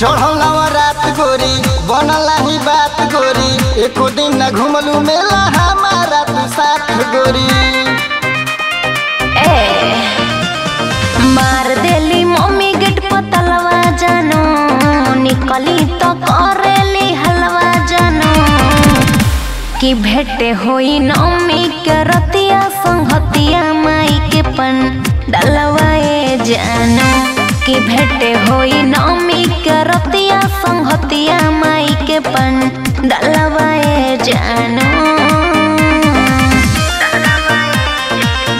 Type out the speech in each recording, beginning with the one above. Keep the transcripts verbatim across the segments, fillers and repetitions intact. चढ़लावा रात गोरी बनला ही बात गोरी एको दिन न घुमलू मेला हमारा तू साथ गोरी ए मार देली मम्मी गेट पर तलवा जानो निकली तो करेली हलवा जानो कि भेटे होई नम्मी के रतिया संगतिया माई के पन डलवाए जानो कि भेटे होई नम्मी रतिया संगतिया माई के पन डलवाए जानो।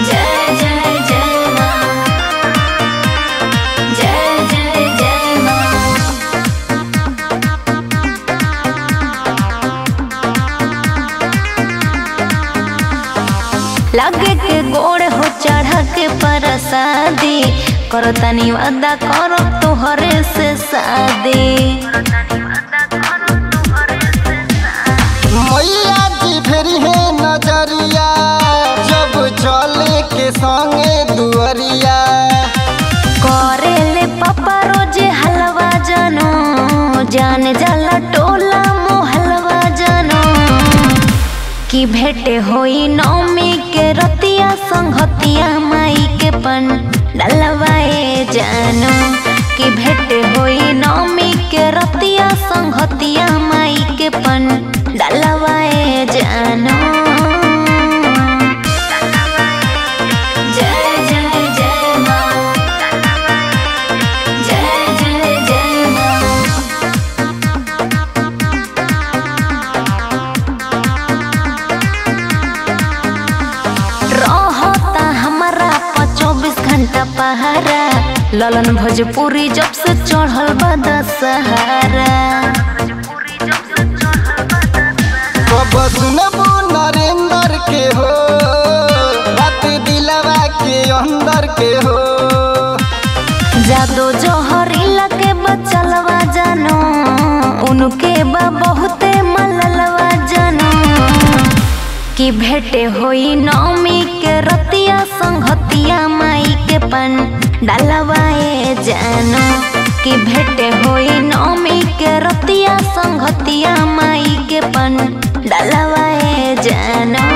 जय जय जय माँ, जय जय जय माँ। लगे के गोड़ हो चढ़ा के परसादी करो तनी वादा करो तोहरे से शादी। मैया जी फेरी है नजरिया जब चले के संगे दुअरिया करे ले पापा रोजे हलवा जानो जाने जाला टोला मोहलवा जानो कि भेटे होई नौमी के रतिया संगतिया माई के पन डलवाए जानो कि भेट होई नौमी के रतिया संगतिया माई के पन डलवाए जानो। पहारा ललन भोजपुरी जब से चढ़ल बा दशहरा कब सुनबो नरेंद्र के हो बात दिलवा के अंदर के हो जादो जहरीला के बचलवा जानो उनके बा बहुते मललवा जानो कि भेटे होई नौमी के रतिया संगतिया माई के पन डलवाए जानो कि भेटे होई नौमी के रतिया संगतिया माई के पन डलवाए जानो।